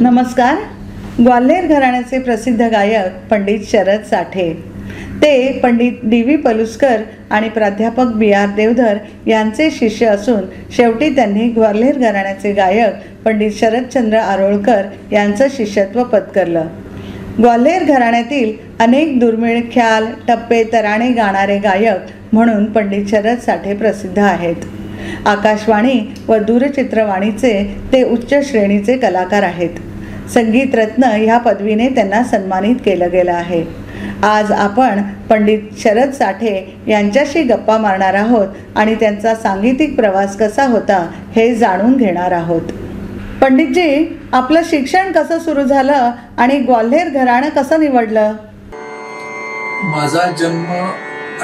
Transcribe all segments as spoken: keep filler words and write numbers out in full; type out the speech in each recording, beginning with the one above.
नमस्कार। ग्वाल्हेर घराण्याचे प्रसिद्ध गायक पंडित शरद साठे ते पंडित डी व्ही पलुस्कर आणि प्राध्यापक बी आर देवधर यांचे शिष्य असून शेवटी त्यांनी ग्वाल्हेर घराण्याचे गायक पंडित शरदचंद्र आरोळकर यांचं शिष्यत्व पत्करलं। ग्वाल्हेर घराण्यातील अनेक दुर्मिळ ख्याल टप्पे तराणे गाणारे गायक म्हणून पंडित शरद साठे प्रसिद्ध आहेत। आकाशवाणी व दूरचित्रवाणीचे ते उच्च श्रेणीचे कलाकार आहेत। संगीत रत्न ह्या पदवीने त्यांना सन्मानित केलं गेलं आहे। आज आपण पंडित शरद साठे यांच्याशी गप्पा मारणार आहोत आणि त्यांचा सांगीतिक प्रवास कसा होता हे जाणून घेणार आहोत। पंडितजी, आपलं शिक्षण कसं सुरू झालं आणि ग्वाल्हेर घराणं कसं निवडलं? माझा जन्म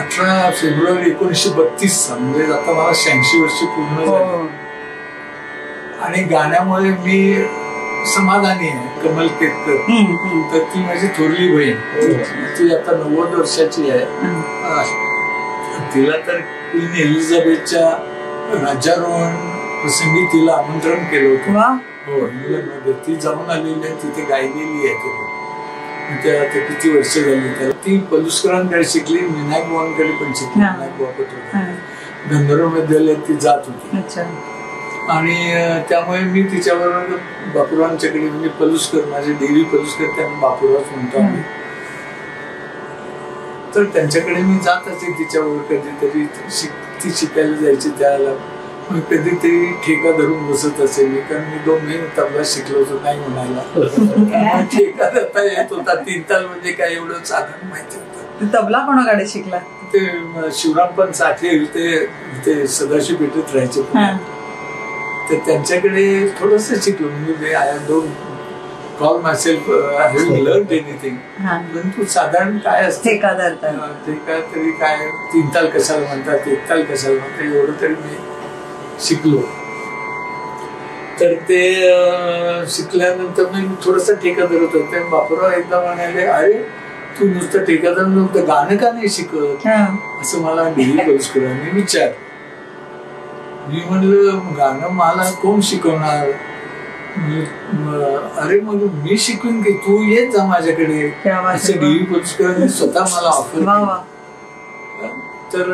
अठरा फेब्रुवारी एकोणीसशे बत्तीस सा, म्हणजे आता मला शहाऐंशी वर्ष पूर्ण झाली आणि गाण्यामुळे मी समाधानी आहे। कमल केतकर तर ती माझी थोरली बहीण, ती आता नव्वद वर्षाची आहे। तिला तर क्वीन एलिझाबेथच्या राज्यारोहण प्रसंगी तिला आमंत्रण केलं होतं, हो, ती जाऊन आलेली आहे, तिथे गायलेली आहे। त्या ते किती वर्ष झाली, तर ती पलुस्करांकडे शिकली, विनायक भावांकडे पण शिकली, विनायक बापट गंधर्व विद्यालयात ती जात होती आणि त्यामुळे मी तिच्याबरोबर बापूरावांच्याकडे, म्हणजे पलुस्कर माझे देवी पलुस्कर त्यांना बापूराव म्हणतो, तर त्यांच्याकडे मी जात असे तिच्याबरोबर। कधीतरी ती शिकायला जायची, त्याला मी कधीतरी ठेका धरून बसत असे मी, कारण मी दोन महिने तबला शिकलो होतो, नाही म्हणायला ठेका धरता येत होता, तीन ताल म्हणजे काय एवढं साधन माहिती होतं। तबला कोणाकडे शिकला? ते शिवराम पण साठे ते सदाशिव भेटत राहायचे, तर त्यांच्याकडे थोडस शिकलो मी। I don't call myself having learned anything, परंतु साधारण काय असते का तरी, काय तीन ताल कशाला म्हणतात, एक ताल कशाला म्हणतात, एवढं तरी मी शिकलो। तर ते शिकल्यानंतर मी थोडस ठेका धरत होते, बापूराव एकदा म्हणाले, अरे तू नुसतं ठेका धरून नुसतं गाणं का नाही शिकत, असं मला नेहमी पलुस्करांनी विचार। मी म्हणलं गाणं मला कोण शिकवणार, अरे मग मी शिकून की तू येत जा माझ्याकडे, असं डी व्ही पलुस्करांनी स्वतः मला ऑफर। तर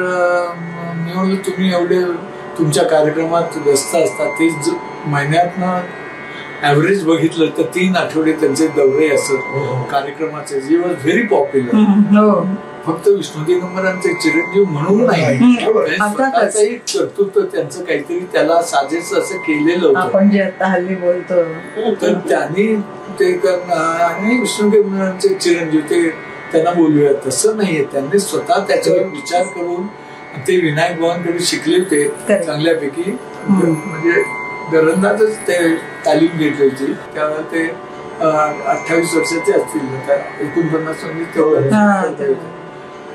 मी म्हणलं तुम्ही एवढे तुमच्या कार्यक्रमात व्यस्त असतात, ते महिन्यातनं ॲव्हरेज बघितलं तर तीन आठवडे त्यांचे दौरे असत कार्यक्रमाचे, जे वॉज व्हेरी पॉप्युलर। फक्त विष्णू दिगंबरांचे चिरंजीव म्हणून नाही, एक कर्तृत्व त्यांचं काहीतरी त्याला साजेस असं केलेलं होतं, आपण जे आता हल्ली बोलतो। तर त्यांनी ते आणि विष्णू दिगंबरांचे चिरंजीव ते त्यांना बोलूया तसं नाहीये, त्यांनी स्वतः त्याच्यावर विचार करून ते विनायक भवनकडे शिकले होते चांगल्यापैकी, म्हणजे घरंदाजच ते तालीम घेतली होती। त्यावेळेला ते अठ्ठावीस वर्षाचे असतील, एकोणपन्नास तेवढे,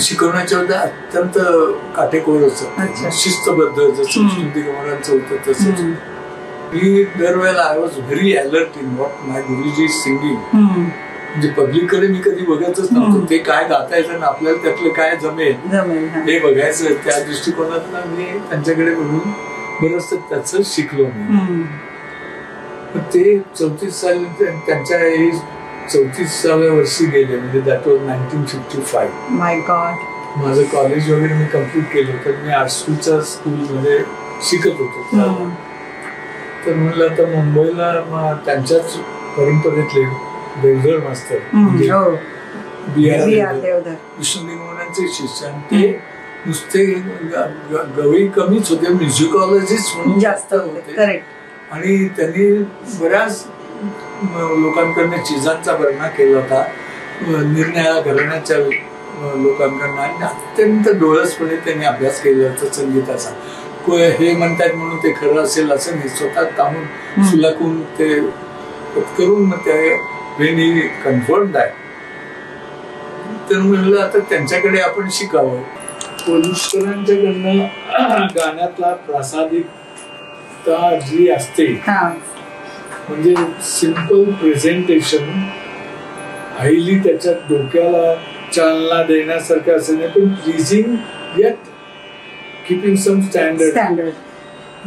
शिकवण्याच्या वेळेला अत्यंत काटेकोर असत, शिस्तबद्ध, जसं दिगंबरांचं होतं तसंच। मी दरवेळेला I was very alert in what my guruji singing, म्हणजे पब्लिककडे मी कधी बघतच नव्हतो, ते काय गातायचं आणि आपल्याला त्यातलं काय जमेल हे बघायचं, त्या दृष्टिकोनात मी त्यांच्याकडे बघून बरंच त्याच शिकलो मी। ते चौतीस साल त्यांच्या चौतीसाव्या वर्षी गेले, म्हणजे that was nineteen fifty five. My God, माझं कॉलेज वगैरे मी कम्प्लीट केलं, तर मी आर्ट स्कूलच्या स्कूलमध्ये शिकत होतो, तर म्हणलं आता मुंबईला त्यांच्याच परंपरेतले देवधर मास्तर बी आर देवधर विष्णू दिगंबरांचे शिष्य, ते नुसते गवई कमीच होते, म्युझिकॉलॉजिस्ट म्हणून जास्त होते, आणि त्यांनी बऱ्याच लोकांकडनं चिजांचा वर्णन केला होता, निरनिळ्या घराण्याच्या लोकांकडनं, आणि अत्यंत डोळसपणे त्यांनी अभ्यास केला होता संगीताचा। हे म्हणतात म्हणून ते खरं असेल असं नाही, स्वतः कामून सुलाकून ते करून, मग ते वेन ही कन्फर्म दॅट तर म्हणलं आता त्यांच्याकडे आपण शिकावं. पलुस्करांच्याकडनं गाण्यातला प्रासादिकता जी असते म्हणजे सिंपल प्रेझेंटेशन हायली त्याच्या डोक्याला चालना देण्यासारखं असं नाही पण pleasing yet keeping some standard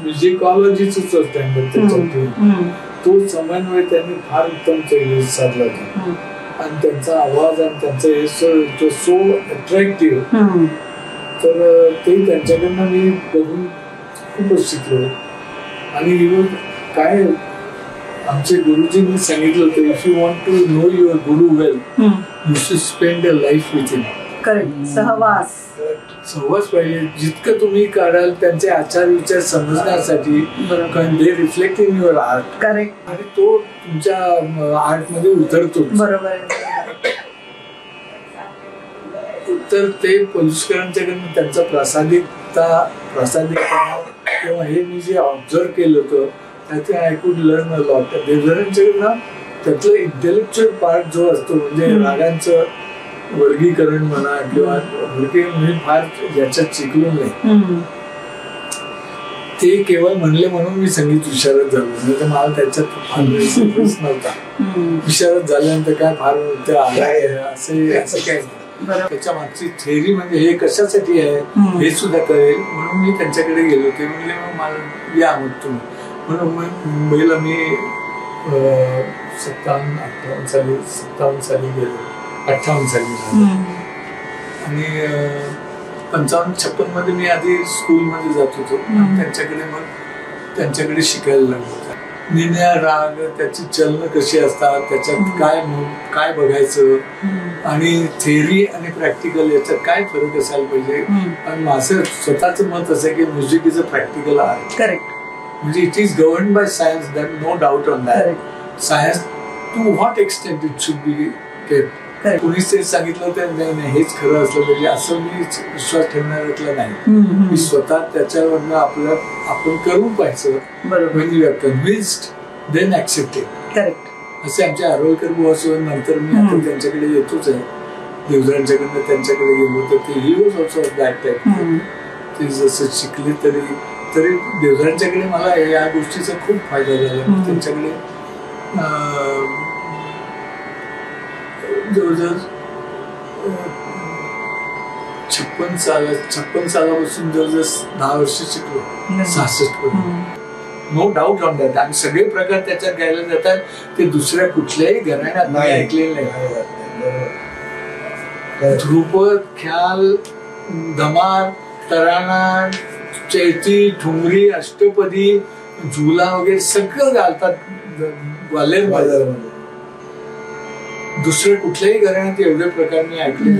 म्युझिकॉलॉजीच स्टँडर्ड त्याच्यात तो समन्वय त्यांनी फार उत्तम शैलीत साधला होता आणि त्यांचा आवाज आणि त्यांचा हे सो अट्रॅक्टिव्ह तर ते त्यांच्याकडनं मी बघून खूपच शिकलो. आणि इव्हन काय आमचे गुरुजींनी सांगितलं होतं if you want to know your guru well you should spend a life with him. Correct. सहवास सहवास पाहिजे जितकं तुम्ही काढाल त्यांचे आचार विचार समजण्यासाठी कारण they reflect in your art. Correct. आणि तो तुमच्या आर्ट मध्ये उतरतो. बरोबर. तर ते पलुस्करांच्याकडनं त्यांचा प्रासादिकता प्रासादिकपणा किंवा हे मी जे ऑब्झर्व केलं होतं त्यातून I could learn a lot. देवधरांच्याकडनं त्यातलं इंटेलेक्च्युअल पार्ट जो असतो म्हणजे रागांचं वर्गीकरण म्हणा किंवा वर्गीकरण फार याच्यात शिकलं नाही ते केवळ म्हणले म्हणून मी संगीत विशारद झालो नाही तर मला त्याच्यात फार नव्हता. विशारद झाल्यानंतर काय फार त्या आलाय असे असं काय त्याच्या मागची थेअरी म्हणजे हे कशासाठी आहे हे सुद्धा कळेल म्हणून मी त्यांच्याकडे गेलो ते म्हणजे मग मला या मग तुम्ही म्हणून मग मुंबईला मी सत्तावन्न अठ्ठावन्न साली सत्तावन्न साली गेलो अठ्ठावन्न साली झालं आणि पंचावन्न छप्पन मध्ये मी आधी स्कूलमध्ये जात होतो त्यांच्याकडे मग त्यांच्याकडे शिकायला लागलो निन्या राग त्याची चलन कशी असतात त्याच्यात काय काय बघायचं आणि थेअरी आणि प्रॅक्टिकल याच्यात काय फरक असायला पाहिजे. आणि माझं स्वतःच मत असं की music is a practical art. Correct. म्हणजे it is govern by science that no doubt on that science to what extent it should be kept. कोणीच ते सांगितलं तर नाही नाही हेच खरं असलं पाहिजे असं मी विश्वास ठेवणाऱ्यातलं नाही. मी स्वतः त्याच्यावरनं आपलं आपण करू पाहिजे. करेक्ट. असे आमच्या आरोळकर बुवासोबत नंतर मी आता त्यांच्याकडे येतोच आहे देवधरांच्याकडनं त्यांच्याकडे गेलो तर ते हिरोज ऑल्सो दॅट टाईप ते जसं शिकले तरी तरी देवधरांच्याकडे मला या गोष्टीचा खूप फायदा झाला. त्यांच्याकडे जवळजवळ छप्पन साला छप्पन सालापासून जवळजवळ दहा वर्ष शिकलो सहासष्ट पर्यंत. No doubt on that. आणि सगळे प्रकार त्याच्यात गायला जातात ते दुसऱ्या कुठल्याही घराण्यात नाही ऐकलेले नाही. ध्रुपद ख्याल धमाल तराणा चैती ठुमरी अष्टपदी झुला वगैरे सगळं घालतात ग्वाल्हेर बाजारमध्ये. दुसरे कुठल्याही घराण्यात एवढे प्रकार मी ऐकले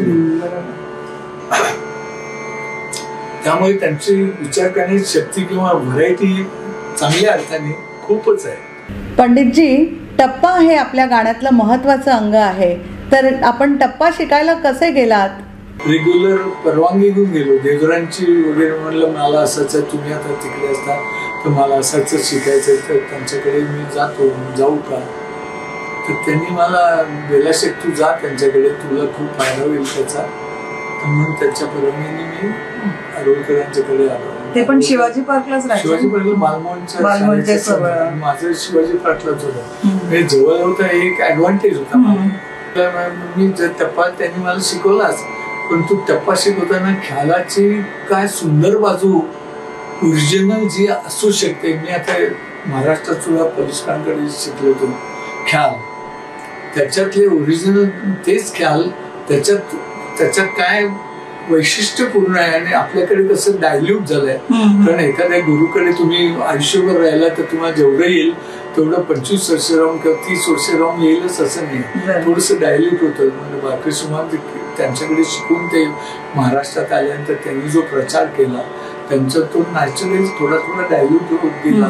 त्यामुळे त्यांची विचार करण्याची शक्ती किंवा व्हरायटी चांगल्या अर्थाने खूपच आहे. पंडितजी टप्पा हे आपल्या गाण्यातलं महत्वाचं अंग आहे तर आपण टप्पा शिकायला कसे गेलात. रेग्युलर परवानगी घेऊन गेलो देवधरांची वगैरे म्हणलं मला असायचं तुम्ही आता तिकडे असता तर मला असायचं शिकायचं तर त्यांच्याकडे मी जातो जाऊ का तर त्यांनी मला बेलाशेक तू जा त्यांच्याकडे तुला खूप फायदा होईल त्याचा म्हणून त्याच्या परवानगीने मी आरोळकरांच्याकडे आलो. ते पण शिवाजी पार्कलाच राहतो. शिवाजी पार्कला मालवणच्या माझं शिवाजी पार्कलाच होतं हे जवळ होतं एक ऍडव्हान्टेज होता मला. मी जर टप्पा त्यांनी मला शिकवलाच पण तू टप्पा शिकवताना ख्यालाची काय सुंदर बाजू ओरिजिनल जी असू शकते. मी आता महाराष्ट्रात सुद्धा पलुस्करांकडे शिकलो होतो ख्याल त्याच्यातले ओरिजिनल तेच ख्याल त्याच्यात त्याच्यात काय वैशिष्ट्यपूर्ण आहे आणि आपल्याकडे कसं डायल्यूट झालंय कारण एखाद्या गुरुकडे तुम्ही आयुष्यभर राहिला तर तुम्हाला जेवढं येईल तेवढं पंचवीस वर्ष राहून किंवा तीस वर्ष राहून येईलच असं नाही थोडंसं डायल्यूट होतं. म्हणजे बाकी सुमार त्यांच्याकडे शिकून ते महाराष्ट्रात आल्यानंतर त्यांनी जो प्रचार केला त्यांचा तो नॅचरली थोडा थोडा डायल्यूट होत गेला.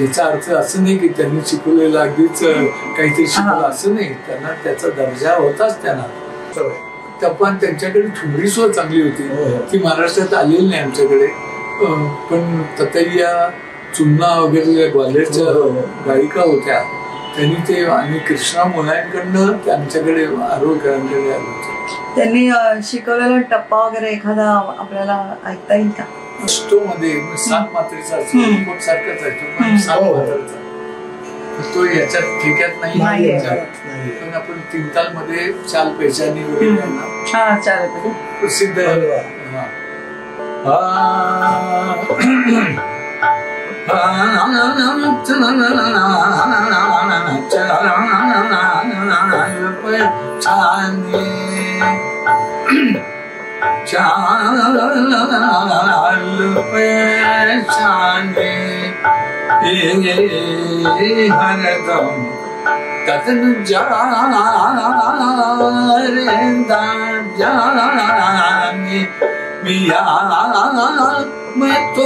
याचा अर्थ असं नाही की त्यांनी शिकवलेलं अगदीच काहीतरी शिकवलं असं नाही त्यांना त्याचा दर्जा होताच त्यांना. टप्पान त्यांच्याकडे ठुमरी सुद्धा चांगली होती ती महाराष्ट्रात आलेली नाही आमच्याकडे पण ततैया चुन्ना वगैरे ग्वाल्हेरच्या गायिका होत्या त्यांनी ते आणि कृष्णा मोलायांकडनं त्यांच्याकडे आरोळकरांकडे आले होते. त्यांनी शिकवलेला टप्पा वगैरे एखादा आपल्याला ऐकता येईल का? तो मध्ये सात मात्रेचा कोट सारखाच आहे, सात मात्रेचा तो याच्यात ठिकाण नाही आहे. पण आपण तीन ताल मध्ये चाल पेचानी हा चाल प्रसिद्ध हरदम कथन जाने मिया मैं तो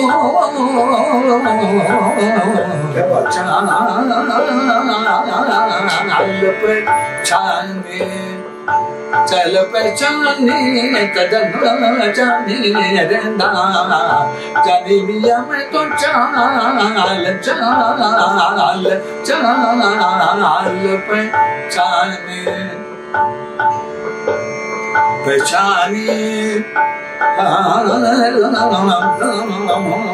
चांदे चल पहचाने कदम जाने रेंदा जाने मिया मैं तो चाल चाल चाल पहचाने पहचाने कदम जाने रेंदा जाने मैं तो मिया मैं तो चाल पहचाने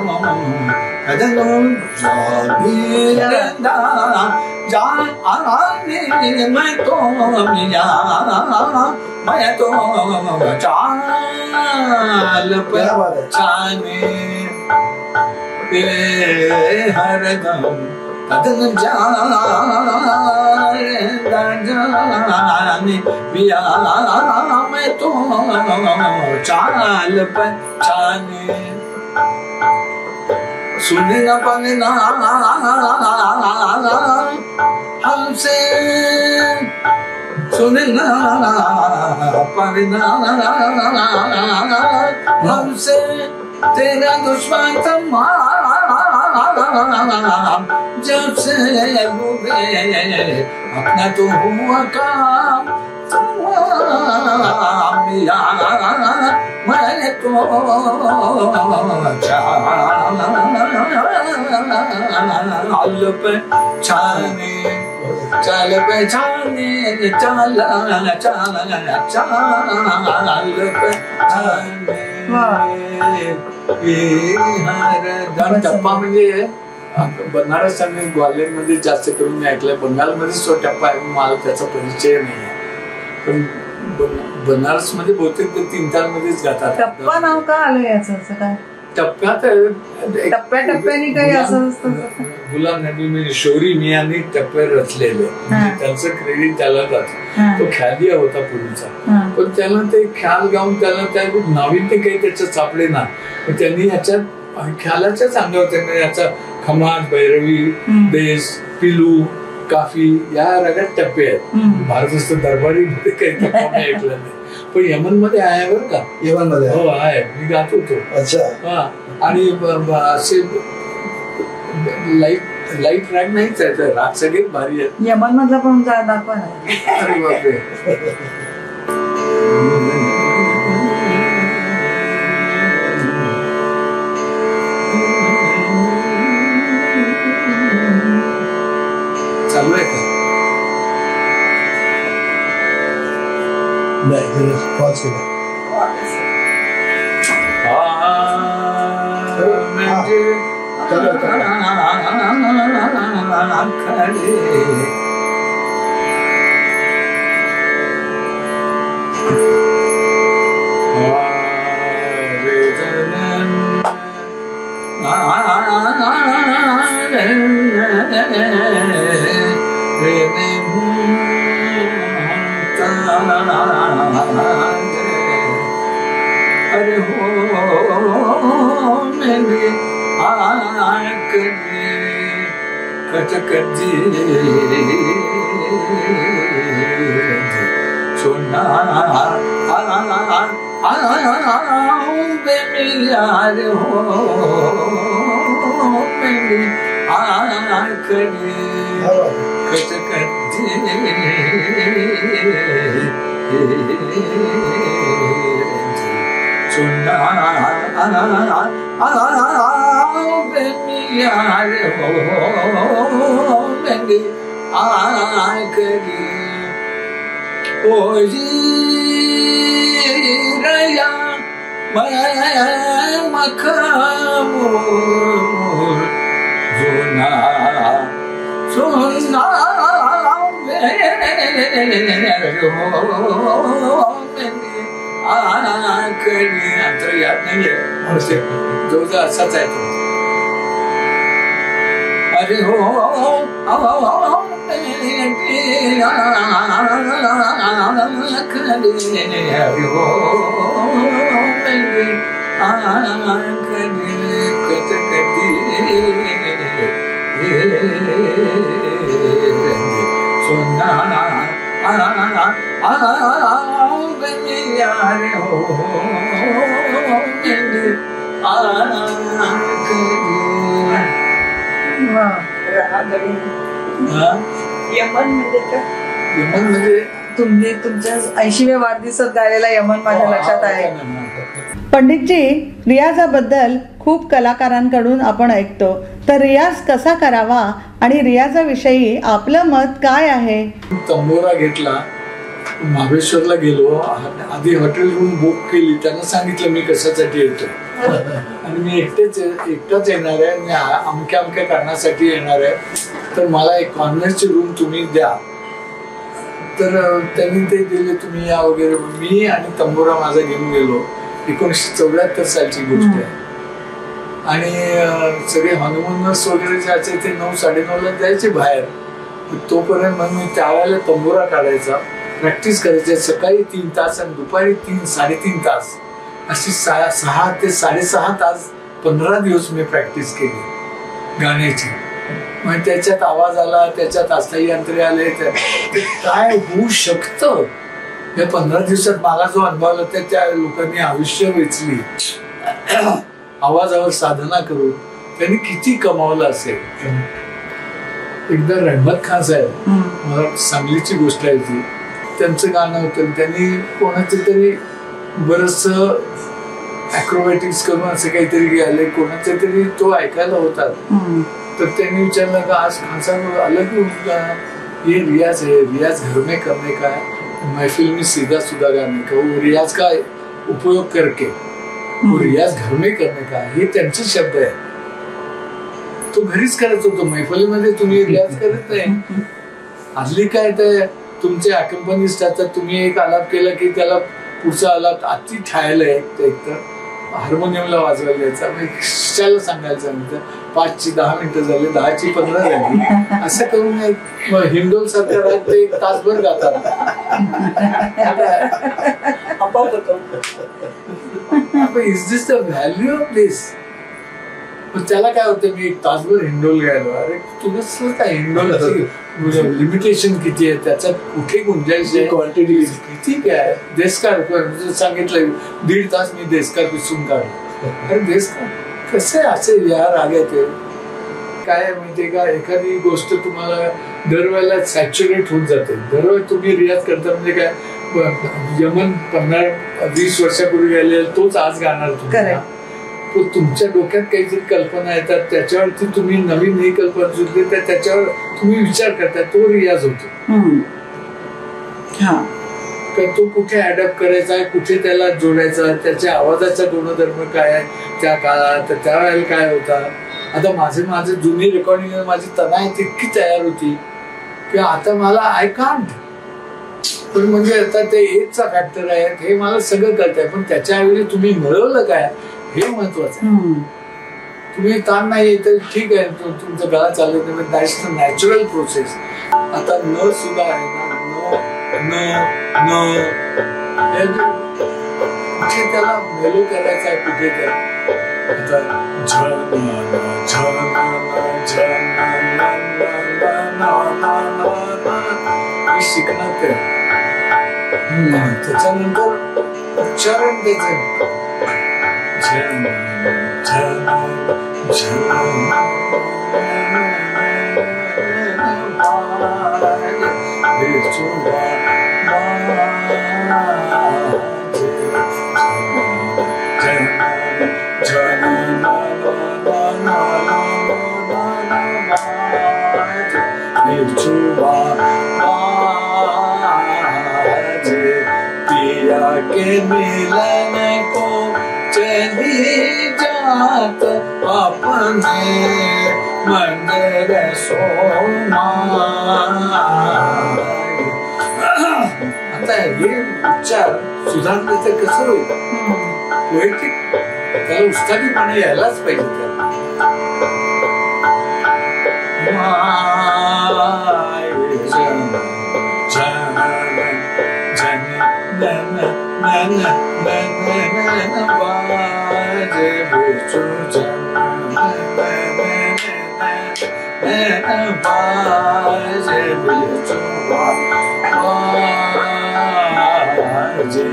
हरदम कदम जाने मिया मैं तो चाल पहचाने सुने न पलना हमसे सुने न पलना हमसे तेरा दुश्मन तमाम जब से वो गए अपना तो हुआ काम तमाम यार मैं तो चाल पहचाने चाल पहचाने चाल चाल चाल पहचाने टप्पा म्हणजे बनारस आणि ग्वाल्हेर मध्ये जास्त करून मी ऐकलंय. बंगाल मध्येच तो टप्पा आहे, मला त्याचा परिचय नाही आहे. पण बनारस मध्ये बहुतेक तीन ताल मध्येच जातात. टप्पा नाव का आलं याचं? असं काय टप्प्यात टप्प्या टप्प्याने काही असं असतं. गुलाम नबी मिशोरी मियाने टप्पे रचलेले, त्यांचं क्रेडिट त्याला जातं. तो ख्यालिया होता पूर्वीचा, पण त्याला ते ख्याल गाऊन त्याला त्या नाविन्य काही त्याच्या सापडले ना. त्यांनी ह्याच्या ख्यालाच्याच अंगावर त्यांनी याचा खमाट, भैरवी, देश, पिलू, काफी या रगात टप्पे आहेत. भारतस्थ दरबारी मध्ये काही टप्पा मी ऐकला नाही, पण यमन मध्ये आहे बरं का. यमन मध्ये हो आहे, मी गात होतो. अच्छा हा. आणि असे लाईट लाईट रॅग नाहीच आहे, राग सगळेच भारी आहेत. यमन मधला पण दाखवा ना. अरे बापरे. अरे हो मेरे आँख कटकट सुना यार हो मेरे आँख कटकट सुना यार हो मेरी आँख ओ जी अंतर याद नहीं है दो हजार सात है। अरे हो यमन म्हणजे तुम्ही तुमच्या ऐंशीव्या वाढदिवसात गायलेला यमन माझ्या लक्षात आहे। पंडितजी, रियाजाबद्दल खूप कलाकारांकडून आपण ऐकतो, तर रियाज कसा करावा आणि रियाजाविषयी आपलं मत काय आहे? तंबोरा घेतला, महाबळेश्वरला गेलो, आधी हॉटेल रूम बुक केली, त्यांना सांगितलं मी कशासाठी येतो आणि मी एकटेच एकटाच येणार आहे, मी अमक्या अमक्या कारणासाठी येणार आहे, तर मला एक कॉन्व्हेंटची रूम तुम्ही द्या। तर त्यांनी ते दिले, तुम्ही या वगैरे, मी आणि तंबोरा माझा घेऊन गेलो। एकोणीसशे चौऱ्याहत्तर सालची गोष्ट आहे आणि सगळे हनुमानस वगैरे जायचे, ते नऊ साडेनऊला जायचे बाहेर। तोपर्यंत मग मी त्यावेळेला तंबोरा काढायचा, प्रॅक्टिस करायची सकाळी तीन तास आणि दुपारी तीन साडेतीन तास अशी सहा सहा ते साडेसहा तास पंधरा दिवस मी प्रॅक्टिस केली गाण्याची। मग त्याच्यात आवाज आला, त्याच्यात अस्थायी अंतरे आले, ते काय होऊ शकतं या पंधरा दिवसात मला जो अनुभवला, तर त्या लोकांनी आयुष्य वेचली आवाजावर साधना करून, त्यांनी किती कमावलं असेल। एकदा रणबत खान साहेब, मला सांगलीची गोष्ट आहे ती, त्यांचं गाणं होतं, त्यांनी कोणाचं तरी बरंच ॲक्रोबॅटिक्स करून असं काहीतरी गेले, कोणाचं तरी तो ऐकायला होता, तर त्यांनी विचारलं का आज खान साहेब आलं की हे रियाज आहे, रियाज घर में करने का महफिल में सीधा सुधा गाने का, वो रियाज का उपयोग करके वो रियाज घर में करने का, हे त्यांचे शब्द आहे। तो घरीच करत होतो, मैफलीमध्ये तुम्ही रियाज करत नाही। आजली काय तर तुमचे अकंपनिस्ट असतात, तुम्ही एक आलाप केला की त्याला पुढचा आलाप अति ठायला एक तर हार्मोनियमला वाजवायला द्यायचा, शिष्याला सांगायचं नंतर पाचची दहा मिनिटं झाली, दहाची पंधरा झाली, असं करून हिंडोल सरकार ते एक तासभर गातात। Is this the value of this? त्याला काय होतं, मी एक तासभर हिंडोल घ्यायलो, अरे तुझं काय हिंडोल लिमिटेशन किती आहे, त्याच्यात कुठे गुंजायची क्वांटिटी किती काय, देशकार सांगितलं दीड तास मी देशकार पिसून काढलो, अरे देशकार कसे असे यार आगे ते काय माहितीये का, एखादी गोष्ट तुम्हाला दरवेळेला सॅच्युरेट होऊन जाते, दरवेळेला तुम्ही रियाज करता म्हणजे काय, यमन पंधरा वीस वर्षापूर्वी गेलेला तोच आज गाणार तुम्हाला, तुमच्या डोक्यात काही जर कल्पना येतात त्याच्यावरती तुम्ही नवीन ही कल्पना सुचली तर त्याच्यावर तुम्ही विचार करता, तो रियाज होतो। तर तो कुठे अडॅप्ट करायचा, कुठे त्याला जोडायचा, त्याच्या आवाजाचा गुणधर्म काय आहे त्या काळात, त्यावेळेला काय होता। आता माझे माझे जुनी रेकॉर्डिंग माझी तणाव इतकी तयार होती की आता मला आय कांट, पण म्हणजे आता ते एजचा फॅक्टर आहे, हे मला सगळं कळतंय, पण त्याच्याऐवजी तुम्ही मिळवलं काय हे महत्वाचं आहे। तुम्ही ताण नाही तर ठीक आहे, तुमचं गळा चालत नाही, दॅट्स द नॅचरल प्रोसेस। आता न सुद्धा आहे ना, कुठे त्याला मेलो करायचा आहे, कुठे त्याला आता शिकणार ते, त्याच्यानंतर उच्चारण द्यायचं पिया के मिलन को नहीं जात अपने मन सोना। आता ये उच्चार सुधारले तर कसं होईल? पोएटिक त्याला उस्तादी पाणी यायलाच पाहिजे त्याला. Na na na na na baje bichu jana na na na na baje bichu baje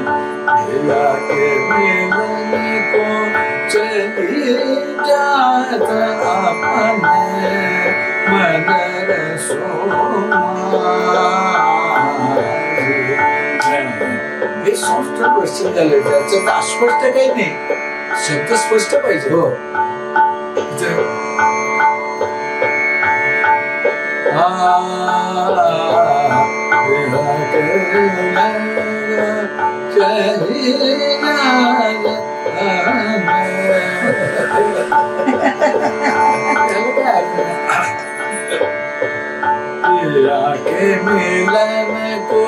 mila ke milan ko chali jata apne manar soma. हे सॉफ्ट क्वेश्चन झाले त्याचं अस्पष्ट काही नाही, शब्द स्पष्ट पाहिजे. हो के मिलन को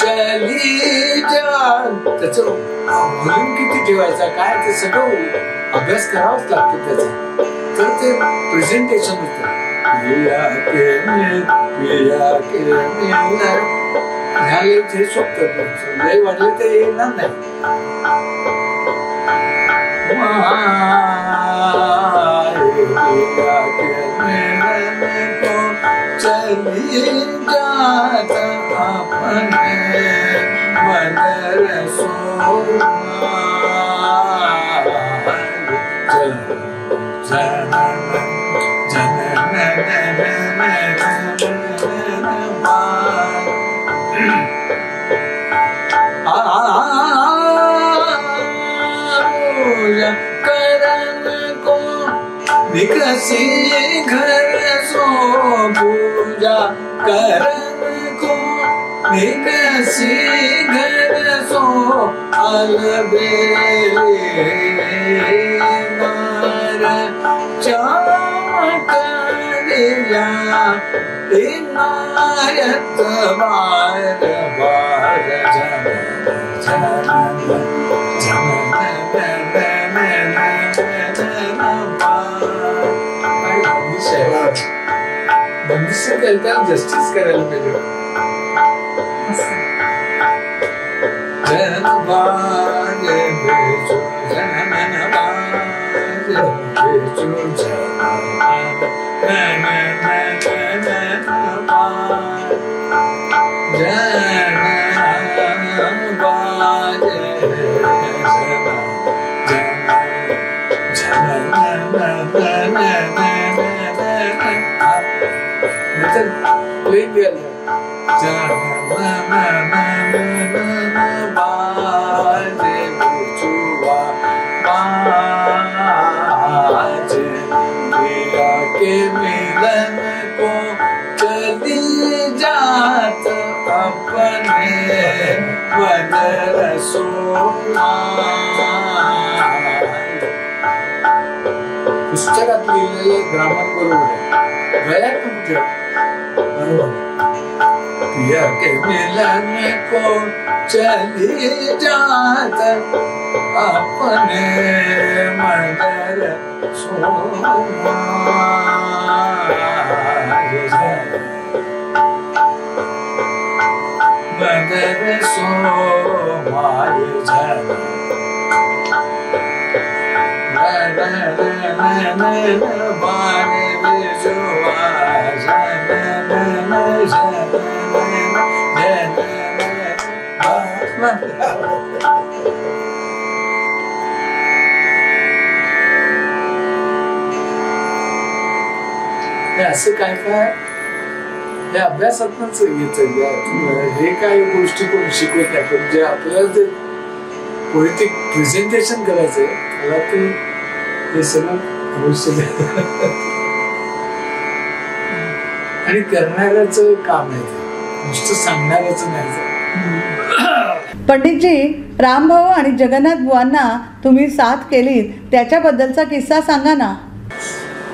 चली जान त्याचं व्हॉल्यूम किती ठेवायचा काय ते सगळं अभ्यास करावाच लागतो त्याचा, तर ते प्रेझेंटेशन होतं. या के या के ह्याला ते सोपं लय वाढलं ते येणार नाही. या के मिलन को चली जात अपने मन सोना. जन जन जन करण को विकसी घर सो पूजा करण को विकसी घर सो अलबेर चमकरिया इनायत बार बार जन जन जन बंदिशा करता जस्टिस करायला पाहिजे. जन बाजे बेचू जन मन बाजे बेचू जन मन मन मन जन बाजे जन जन जन प्लेन गेल जन मन मन बाजे बिचू बाजे मिला के मिलन को चली जात अपने मन सोना. पुस्तकात लिहिलेले ग्रामर बरोबर गळ्यात तुमच्या या के मिलन को चली जात अपने मदर सोना. मदर सोमा जन मदर बाण विजुआ जन असं काय काय या अभ्यासातूनच येतं. हे काय गोष्टी कोणी शिकवत नाही, पण जे आपल्याला जे पोएटिक प्रेझेंटेशन करायचंय त्याला तू हे सगळं आणि करणाऱ्याच काम आहे, नुसतं सांगणाऱ्याच नाही. पंडितजी, रामभाऊ आणि जगन्नाथ बुवांना तुम्ही साथ केली त्याच्याबद्दलचा किस्सा सांगा ना.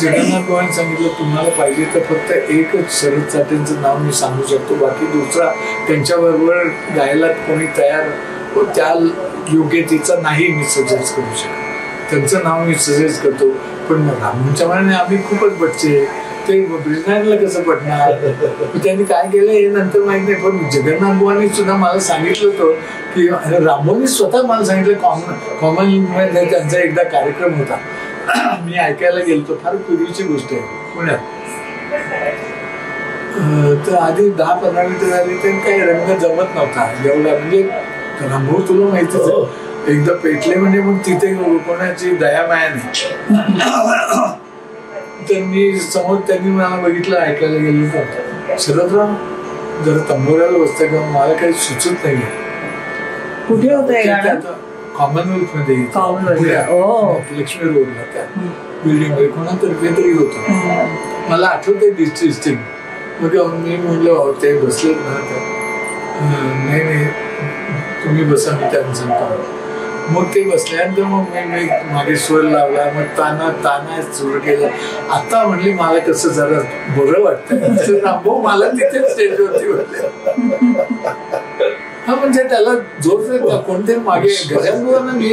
जगन्नाथ बुवांनी सांगितलं, तुम्हाला पाहिजे तर फक्त एकच शरद साठेंचं नाव मी सांगू शकतो, बाकी दुसरा त्यांच्याबरोबर गायला कोणी तयार त्या योग्यतेचा नाही मी सजेस्ट करू शकतो, त्यांचं नाव मी सजेस्ट करतो. पण रामभाऊच्या मनाने आम्ही खूपच बटचे, ते ब्रिजनायला कसं पटणार, त्यांनी काय केलं हे नंतर माहीत नाही. पण जगन्नाथ बुवांनी सुद्धा मला सांगितलं होतं की रामभाऊनी स्वतः मला सांगितलं, कॉमन कॉमनमध्ये त्यांचा एकदा कार्यक्रम होता, मी ऐकायला गेलो, फार पूर्वीची गोष्ट आहे पुण्यात. तर आधी दहा पंधरा मिनिटं झाली तर काही रंग जमत नव्हता एवढा, म्हणजे रामभाऊ तुला माहितीच आहे, एकदा पेटले म्हणजे मग तिथे कोणाची दया माया नाही. त्यांनी समोर त्यांनी मला बघितलं, ऐकायला गेलं, शरदराव जर तंबोऱ्याला बसतं का, मला काही सुचत नाही. कुठे होतं? कॉमनवेल्थ मध्ये, लक्ष्मी रोडला, त्या बिल्डिंग मध्ये कोणातर्फे तरी होतं, मला आठवतंय डिस्टिंग. मग मी म्हणलं, ते बसलेत ना, नाही नाही तुम्ही बसा, मी त्यांचं पाहतो. मग ते बसल्यानंतर मग मी मागे स्वर लावला, मग ताना ताना सुरू केला. आता म्हणले मला कसं जरा बरं वाटतं, रामभाऊ मला तिथे स्टेजवरती होते. हा म्हणजे त्याला जोर कोणते मागे गजानन, मी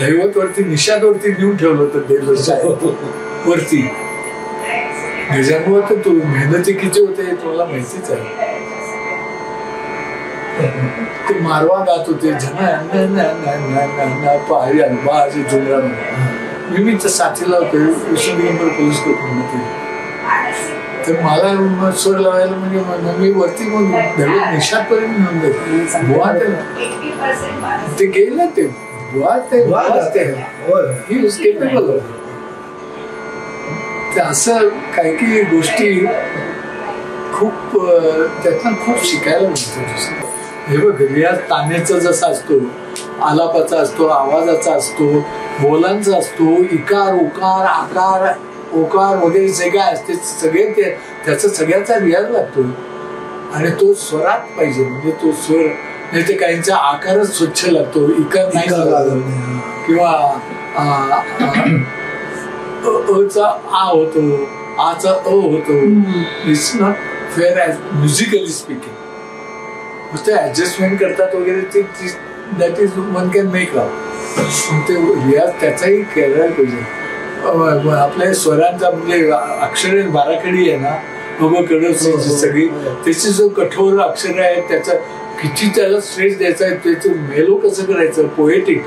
दैवतवरती निषादवरती नेऊन ठेवलं होतं, देवशाह वरती. गजानन तर तू मेहनती किती होते तुम्हाला माहितीच आहे. ते मारवा गात होते, मी मी त्या साथीला होते, विष्णू दिगंबर पालुस्कर होते. तर मला स्वर लावायला म्हणजे मी वरती मग धडक निशापर्यंत घेऊन जाते. बुवा ते गेले, ते बुवा ते केपेबल. ते असं काही काही गोष्टी खूप त्यातनं खूप शिकायला मिळतं. हे बघ, रियाज तानेचा जसा असतो, आलापाचा असतो, आवाजाचा असतो, बोलांचा असतो, इकार उकार आकार ओकार वगैरे जे काय असते सगळे ते त्याचा सगळ्याचा रियाज लागतो. आणि तो स्वरात पाहिजे, म्हणजे तो स्वर नाही ते काहींचा आकारच स्वच्छ लागतो, इकार नाही लागत, किंवा अचा आ होतो, आचा अ होतो. It's not fair as musically speaking. नुसते ॲडजस्टमेंट करतात वगैरे, ते that is one can make up. ते रियाज त्याचाही करायला पाहिजे. आपल्या स्वरांचा म्हणजे अक्षरे बाराखडी आहे ना, बघ कडे सगळी त्याची जो कठोर अक्षर आहेत त्याचा किती त्याला स्ट्रेस द्यायचा आहे, त्याचं मेलो कसं करायचं पोएटिक,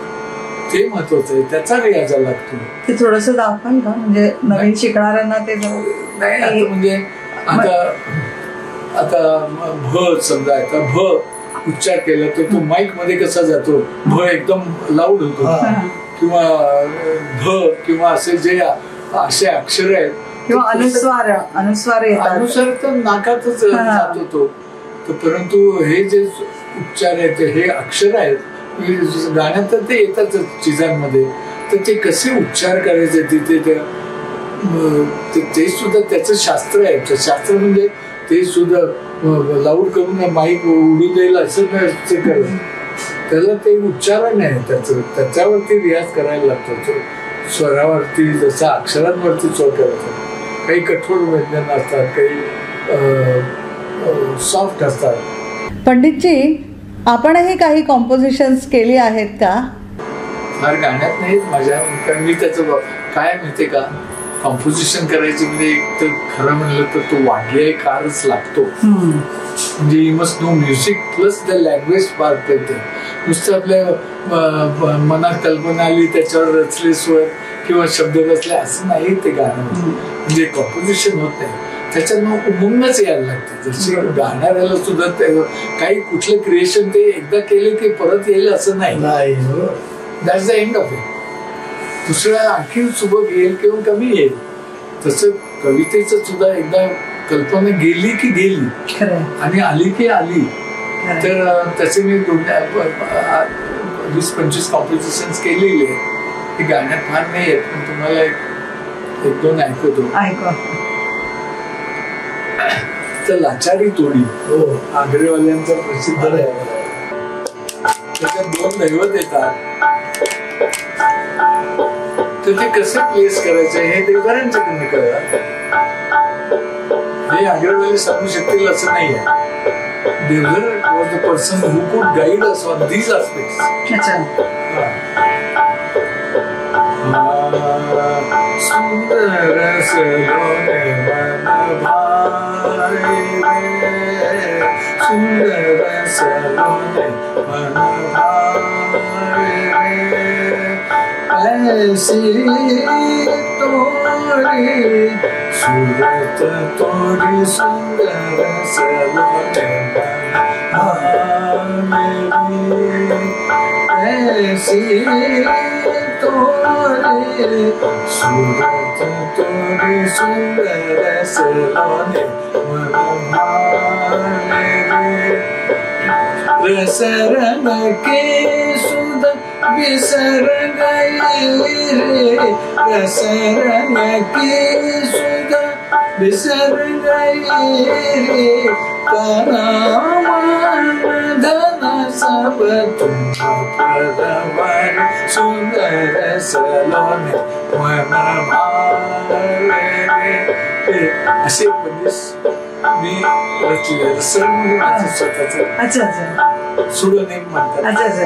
ते महत्वाचं आहे, त्याचा रियाज लागतो. ते थोडस दाखवण का, म्हणजे नवीन शिकणाऱ्यांना ते नाही. म्हणजे आता आता भ समजा, आता भ उच्चार केला तर तो माईक मध्ये कसा जातो, भ एकदम लाऊड होतो. किंवा ध किंवा असे जे असे अक्षर आहेत किंवा अनुस्वार अनुस्वार अनुस्वार तर नाकातच जात होतो. तर परंतु हे जे उच्चार आहेत, हे अक्षर आहेत गाण्यात तर ते येतात चिजांमध्ये, तर ते कसे उच्चार करायचे तिथे ते सुद्धा त्याचं शास्त्र आहे. शास्त्र म्हणजे ते सुद्धा लाऊड करून माईक उडून जाईल असं करत, त्याला ते उच्चारण आहे त्याचं, त्याच्यावरती रियाज करायला लागतो. स्वरावरती जसं अक्षरांवरती स्वर करायचं, काही कठोर व्यंजन असतात, काही सॉफ्ट असतात. पंडितजी, आपणही काही कॉम्पोजिशन्स केली आहेत का? फार गाण्यात नाहीत माझ्या, कारण मी त्याचं काय माहिती का, कॉम्पोजिशन करायचं म्हणजे एक तर खरं म्हणलं तर तो वाद्यकारच लागतो. म्हणजे you must know music plus the language part करते. नुसतं आपल्या मनात कल्पना आली त्याच्यावर रचले स्वर किंवा शब्द रचले असं नाही ते गाणं, म्हणजे कॉम्पोजिशन होत नाही. त्याच्यात उमंगच यायला लागते, जसे गाणाऱ्याला सुद्धा काही कुठलं क्रिएशन ते एकदा केले की परत येईल असं नाही, That's the end of it. दुसरा आणखी सुबक येईल किंवा कमी येईल. तसं कवितेचं सुद्धा एकदा कल्पना गेली की गेली आणि आली की आली. तर तसे मी वीस पंचवीस कॉम्पोजिशन्स केलेले. ते गाण्यात फार नाही आहेत पण तुम्हाला एक दोन ऐकवतो. तर लाचारी तोडी आग्रेवाल्यांचा प्रसिद्ध आहे. त्याच्यात दोन दैवत येतात. तर ते कसं प्लेस करायचं हे देवदारांचं तुम्ही करा. हे आग्रेवाले सांगू शकतील असं नाही आहे. Deodhar was the person who could guide us on these aspects. ऐसी तोरी सूरत तोरी सुंदर सलोने बना. ऐसी तोरी सूरत तोरी सुंदर सलोने बना. रसरन के सुंदर बिसर गई रे रसरन की सुधा बिसर गई रे. तन धन सब तुम सुंदर सलोने असे उपदेश मी रचले. रसर म्हणजे स्वतःच अच्छा अच्छा सुडोनेम म्हणतात. अच्छा अच्छा.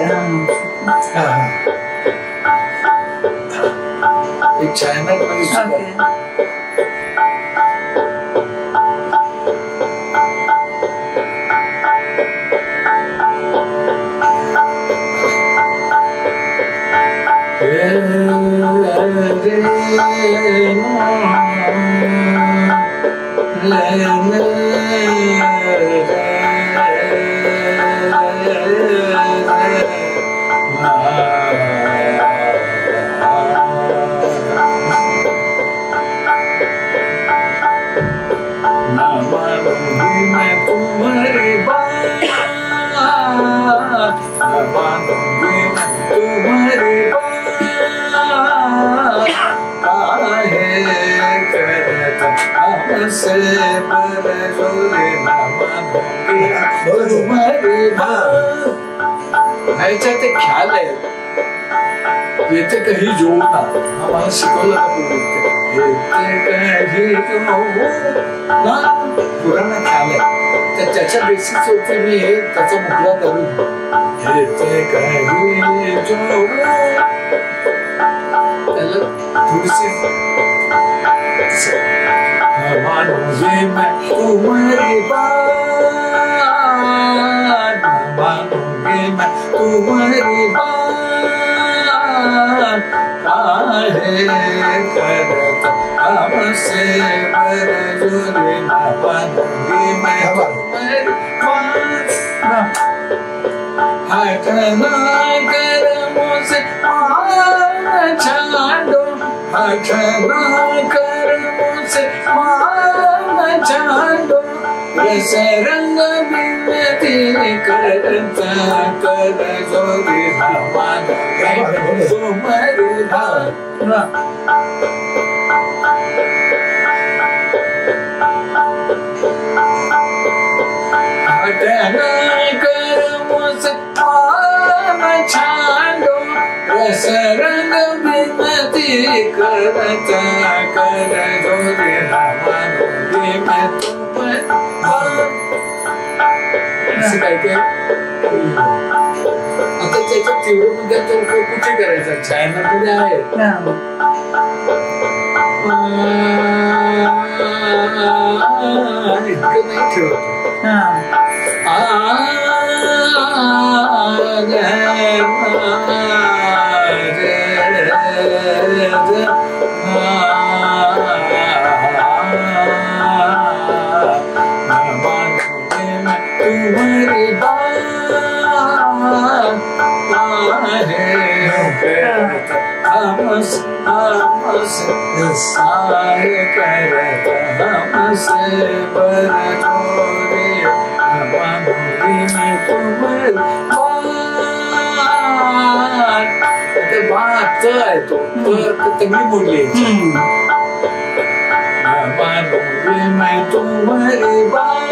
एक चायना मध्ये सुद्धा ते ख्याल आहे. येथे काही जोडता आम्हाला शिकवलं पुराणा ख्याल आहे. तर त्याच्या बेसिस होते मी हे त्याचा मुखला करून त्याला थोडीशी मैं तुम्हारी बात काहे करता हमसे बरजुरी ना बनूंगी मैं तुम्हारी बात ना हाय करना कर मुझे मान छाड़ो हाय करना कर मुझे मान छाड़ो. रसरंग बिनती करता कर जोरी हमारे तुम्हारी बात. हटना कर मुझे पान छाड़ो रसरंग बिनती करता कर जोरी हमारे मैं काय काय. आता त्याच्या तीव्र मुद्द्याचा उपयोग कुठे करायचा छायामध्ये आहे. इतकं नाही ठेवतो. तुम्हारी बात काहे हमस हमस साए करत हमस पर जोरे बाबूरी में तुमर बात ते बात है तो तभी बोले बाबूरी में तुम्हारी बात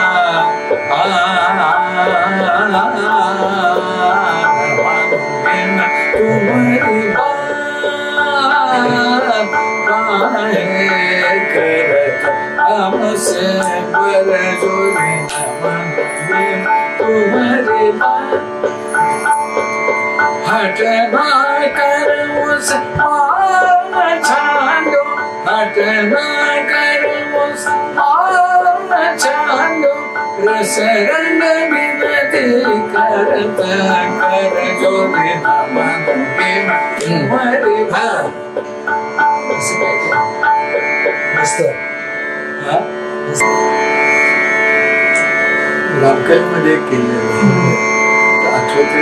तुम्हारी बात काहे करत हमसे पर जोरे तुम्हारी बात हटना कर उस पार छांदो हटना कर उस पार छांदो रसरन बिनती करत कर जोरे तुम्हारी बात वाकई मध्ये केले आठवते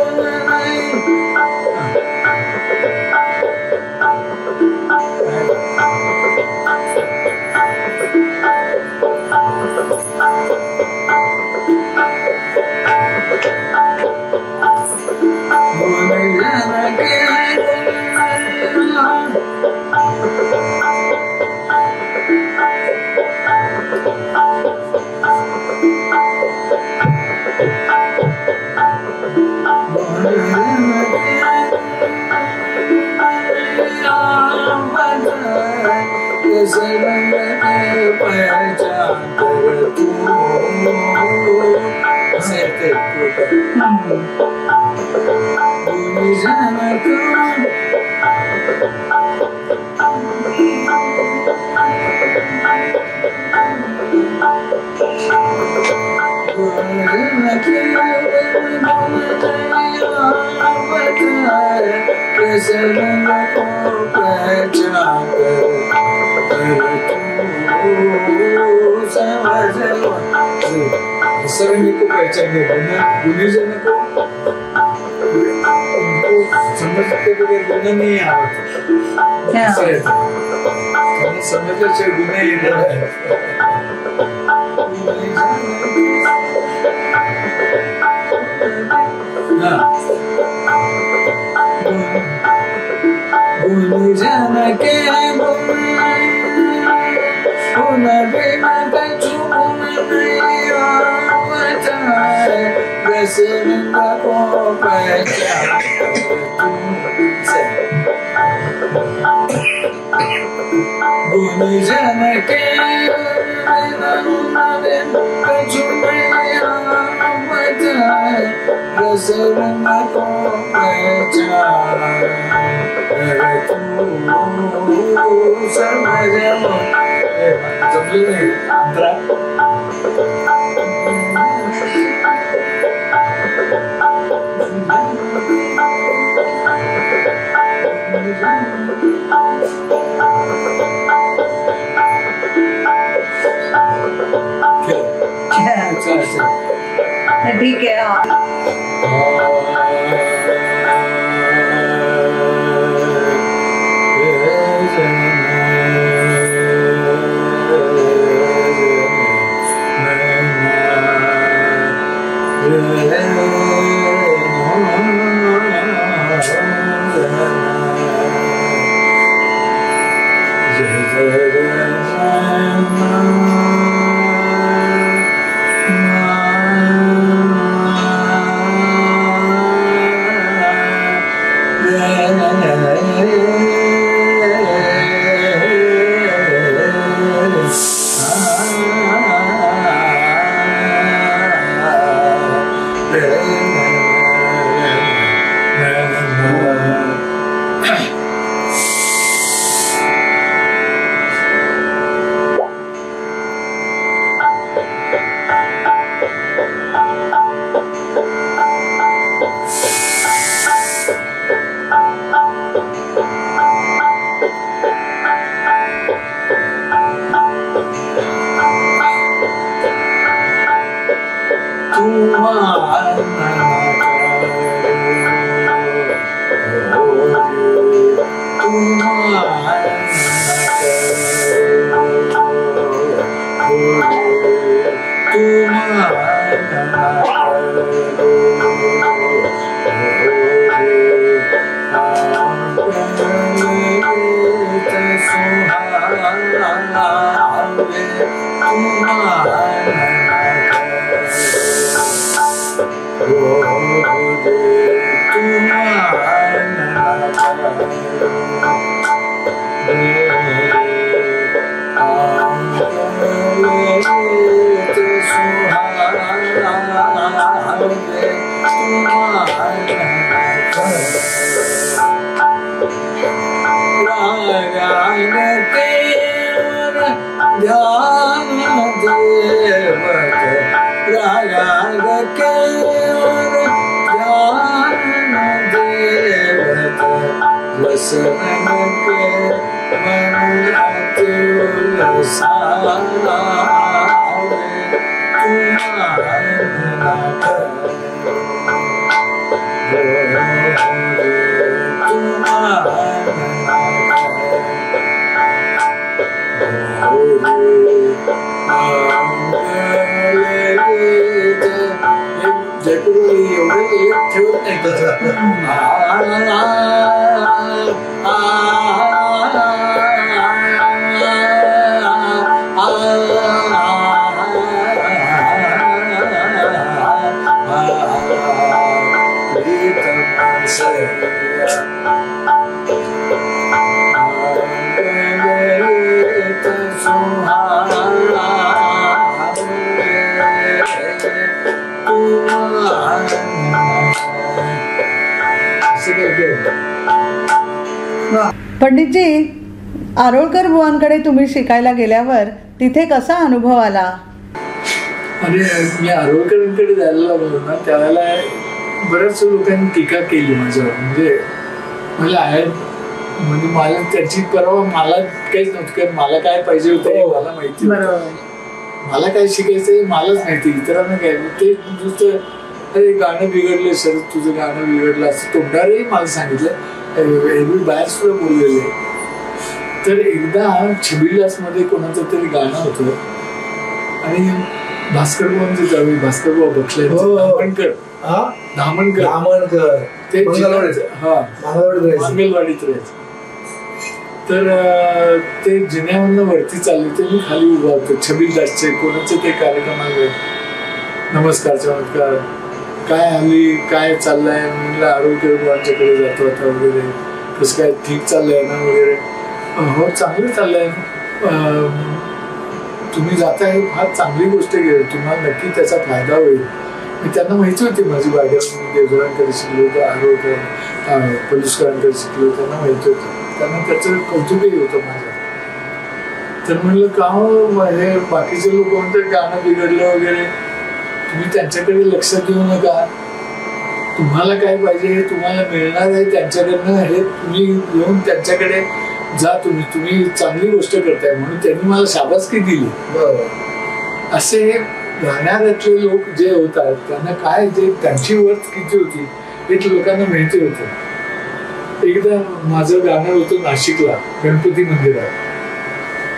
समझते बगैर गुना नहीं आवत क्या हम समझते से गुना ही रहे गुन जन के गुन गुन बिना Singing the poor man, Gunjan came and I loved him, but you may have my time. The singing the poor man, Gunjan, Sarmajam, Jabli, Andra. ठीक है पंडित जी, आरोळकर बुवांकडे तुम्ही शिकायला गेल्यावर तिथे कसा अनुभव आला? अरे मी आरोळकरांकडे जायला लागलो ना त्यावेळेला बऱ्याच लोकांनी टीका केली माझ्यावर. म्हणजे मला आहे म्हणजे मला त्याची परवा मला काहीच नव्हतं कारण मला काय पाहिजे होतं मला माहिती. मला काय शिकायचं मलाच माहिती इतरांना काय ते नुसतं अरे गाणं बिघडले सर, तुझं गाणं बिघडलं असं तोंडावरही मला सांगितलं, एरवी बाहेर सुद्धा बोललेलं आहे. तर एकदा छिबिलासमध्ये कोणाचं तरी गाणं होतं आणि भास्करबाबांचं जावे भास्करबाबा बक्षले धामणकर हा धामणकर धामणकर ते हा मांगलवाडीत राहायचं. तर ते जिन्यावरनं वरती चालले ते मी खाली उभा होतो. छबिलदासचे कोणाचे ते कार्यक्रम आले, नमस्कार चमत्कार काय हल्ली काय चाललंय, म्हणलं आरोग्य विभागांच्याकडे जातो आता वगैरे, कसं काय ठीक चाललंय ना वगैरे. हो चांगलं चाललंय, तुम्ही जाताय फार चांगली गोष्ट केली, तुम्हाला नक्की त्याचा फायदा होईल. मी त्यांना माहिती होती माझी बागेवर देवधरांकडे शिकलो होतो, आरोग्य पलुस्करांकडे शिकलो, त्यांना माहिती होतं, त्यांना त्याचं कौतुकही होतं माझं. तर म्हणलं का हे बाकीचे लोक म्हणतात गाणं बिघडलं वगैरे, तुम्ही त्यांच्याकडे लक्ष देऊ नका, तुम्हाला काय पाहिजे हे तुम्हाला मिळणार आहे त्यांच्याकडनं, हे तुम्ही येऊन त्यांच्याकडे जा, तुम्ही तुम्ही चांगली गोष्ट करताय. म्हणून त्यांनी मला शाबासकी दिली. बरोबर असे गाण्यातले लोक जे होतात त्यांना काय जे त्यांची वर्थ किती होती हे लोकांना माहिती होतं. एकदा माझं गाणं होतं नाशिकला गणपती मंदिरात,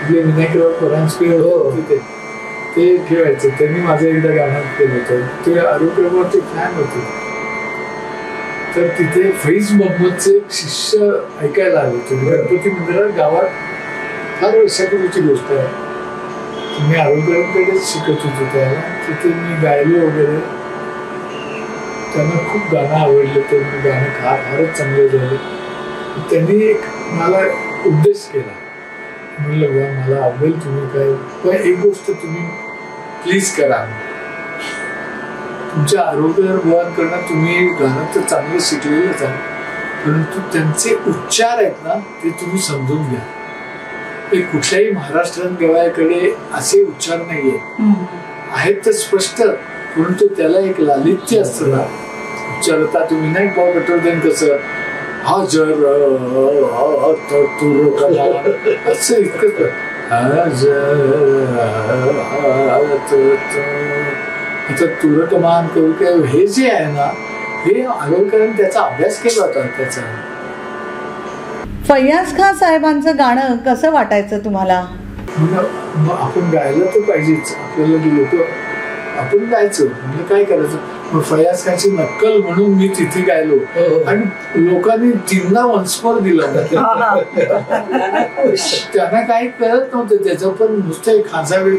आपले विनायकराव परांजपे होते ते ठेवायचं, त्यांनी माझं एकदा गाणं केलं होतं. ते आरोग्यवरचे फॅन होते, तर तिथे फैज मोहम्मदचे शिष्य ऐकायला आले होते गणपती मंदिरात, गावात फार वर्षापूर्वीची गोष्ट आहे. मी आरोग्यकडेच शिकत होतो त्याला, तिथे मी गायलो वगैरे, त्यांना खूप गाणं आवडलं, तर मी गाणं खा फारच चांगलं झालं. त्यांनी एक मला उपदेश केला, म्हणलं बघा मला आवडेल तुम्ही काय, पण एक गोष्ट तुम्ही प्लीज करा, तुमच्या आरोग्यावर भवांकडनं तुम्ही गाणं तर चांगलं शिकलेलंच आहे, परंतु त्यांचे उच्चार आहेत ना ते तुम्ही समजून घ्या. कुठल्याही महाराष्ट्रीयन गायकाकडे असे उच्चार नाही आहेत, तर स्पष्ट, परंतु त्याला एक लालित्य असतं ना उच्चारता. तुम्ही नाही पाव कटोरदेन कसं हा जर असं इतकं आता तुरकमान करू काय हे जे आहे ना हे आरोग्यकरांनी त्याचा अभ्यास केला होता. त्याचा फैयाज खान साहेबांचं गाणं कसं वाटायचं तुम्हाला? आपण गायला तर पाहिजेच, आपल्याला लोक आपण गायचं म्हणजे काय करायचं. मग फयाज खानची नक्कल म्हणून मी तिथे गायलो आणि लोकांनी तीनदा वनस्पर दिला त्यांना काही कळत नव्हतं त्याचं, पण नुसतं खासा वेळ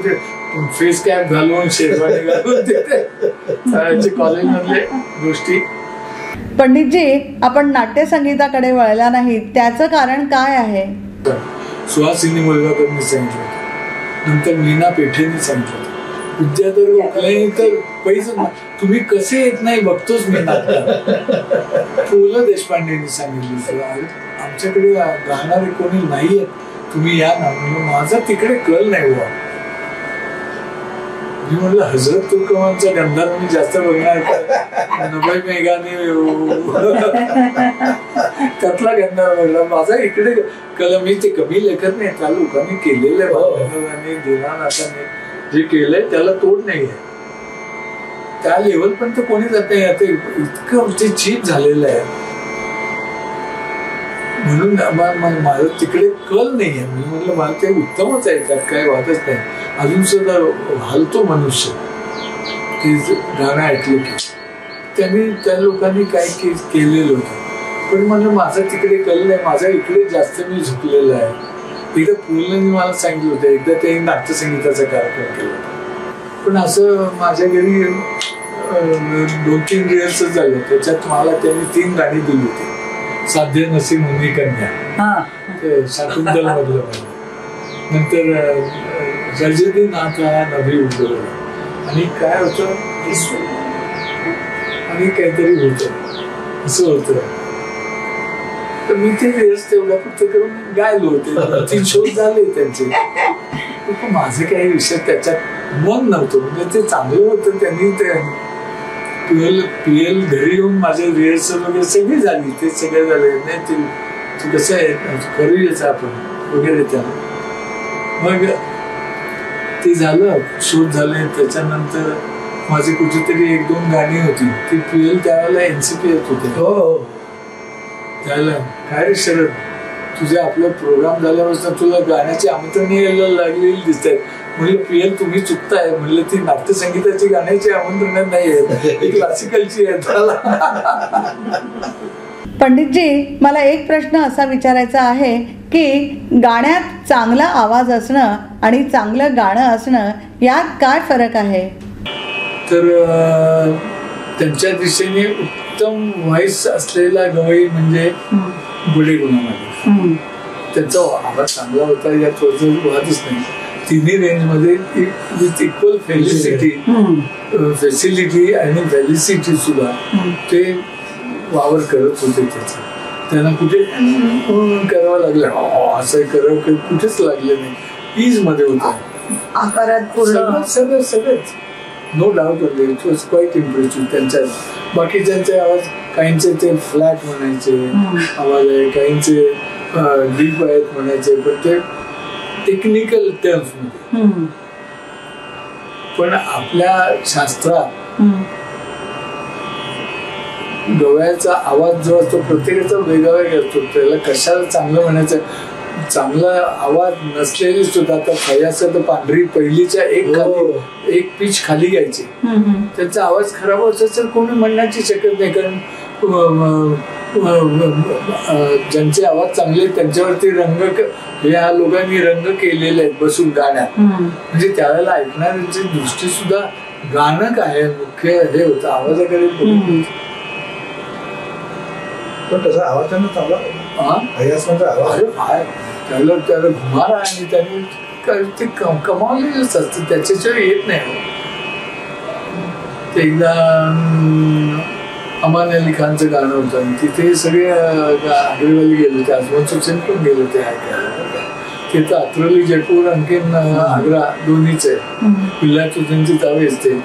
फेस कॅप घालून शेरवानी घालून कॉलेज मधले गोष्टी. पंडितजी आपण नाट्य संगीताकडे वळला नाही त्याचं कारण काय आहे? सुहासिनी मुलगाकरांनी सांगितलं, नंतर मीना पेठेने सांगितलं, विद्याधर नाही तर पैसे तुम्ही कसे येत नाही बघतोच मी नाटकात. पु ल देशपांडेंनी सांगितलं आमच्याकडे गाणारे कोणी नाही आहेत, तुम्ही या ना. म्हणलं माझा तिकडे कल नाही बा, मी म्हणलं हजरत तुर्कमानचा गंधार मी जास्त बघणार का नभई मेघाने त्यातला गंधार बघला, माझा इकडे कल, मी ते कमी लेखत नाही, त्या लोकांनी केलेलं आहे दिनानाथाने जे केलंय त्याला तोड नाही आहे, त्या लेवल पण तर कोणी जात नाही, आता इतकं ते चीप झालेलं आहे. म्हणून माझं तिकडे कल नाही आहे, मी म्हटलं मला ते उत्तमच आहे, त्यात काय वाटच नाही. अजून सुद्धा हलतो मनुष्य ते गाणं ऐकलं की, त्यांनी त्या लोकांनी काय केलेलं होतं, पण म्हणलं माझं तिकडे कल नाही, माझा इकडे जास्त मी झुकलेलं आहे. एकदा पूर्णनी मला सांगितलं होतं, एकदा त्यांनी नाट्यसंगीताचा कार्यक्रम केला होता, पण असं माझ्या घरी दोन तीन रिहर्सल झाले, त्याच्यात मला त्यांनी तीन गाणी दिली होती, साध्य नसी मुंगी कन्या ते शाकुंतल मधलं गाणं, नंतर रजनी नाथ नभी उडलं आणि काय होतं आणि काहीतरी होतं असं होतं. तर मी ते रिहर्स तेवढा फक्त करून गायलो होते, तीन शोध झाले त्यांचे, पण माझं काही विषय त्याच्यात मन नव्हतं, म्हणजे ते चांगलं होतं. त्यांनी ते पीएल पीएल घरी येऊन माझे रिहर्सल वगैरे सगळी झाली, ते सगळे झाले नाही ते तू कसं आहे करूयाच आपण वगैरे, त्याला मग ते झालं शोध झाले. त्याच्यानंतर माझे कुठेतरी एक दोन गाणी होती ती पीएल त्याला एनसीपी येत होते. हो हो त्याला काय रे शरद तुझे आपला प्रोग्राम झाल्यापासून तुला गाण्याची आमंत्रण यायला लागलेली दिसतात. म्हणलं पीएल तुम्ही चुकताय, म्हणलं ती नाट्यसंगीताची गाण्याची आमंत्रण नाही आहेत, ही क्लासिकलची आहे त्याला. पंडितजी मला एक प्रश्न असा विचारायचा आहे की गाण्यात चांगला आवाज असणं आणि चांगलं गाणं असणं यात काय फरक आहे? तर त्यांच्या दिशेने उत्तम व्हॉइस असलेला गवई म्हणजे बुडे गुणामध्ये त्यांचा आवाज चांगला होता यात वादच नाही. तिन्ही रेंजमध्ये विथ इक्वल फेलिसिटी फेसिलिटी आणि व्हॅलिसिटी सुद्धा ते वावर करत होते. त्याचा त्यांना कुठे करावा लागला असं करावं काही कुठेच लागलं नाही. ईज मध्ये होता सगळं सगळंच नो डाऊट होते. इट वॉज क्वाईट इम्प्रेसिव्ह त्यांच्या. बाकीच्यांचे आवाज काहींचे ते फ्लॅट म्हणायचे आवाज आहे, काहींचे डीप आहेत म्हणायचे, पण ते टेक्निकल टर्म्स मध्ये. पण आपल्या शास्त्रात गव्याचा आवाज जो असतो प्रत्येकाचा वेगवेगळा असतो. त्याला कशाला चांगलं म्हणायचं चांगला आवाज नसलेली सुद्धा आता फयासत पांढरी पहिलीच्या एक खाली एक पीच खाली घ्यायची त्यांचा आवाज खराब असेल तर कोणी म्हणण्याची शकत नाही. कारण ज्यांचे आवाज चांगले त्यांच्यावरती रंग या लोकांनी रंग केलेले आहेत बसून गाण्यात. म्हणजे त्यावेळेला ऐकणाऱ्यांची दृष्टी सुद्धा गाणं काय मुख्य हे होतं आवाजाकडे. पण तसा आवाज त्यांना चांगला त्याला त्याला घुमारा आणि त्याने ते कमावलेलंच असतं त्याच्याशिवाय येत नाही. एकदा अमान अली खानचं गाणं होतं तिथे सगळे आग्रेवाली गेले होते, आजमन सुसेन पण गेले होते ऐकायला. ते तर अत्रली जयपूर आणखीन आग्रा दोन्हीच आहे पिल्लाची त्यांची तावे असते.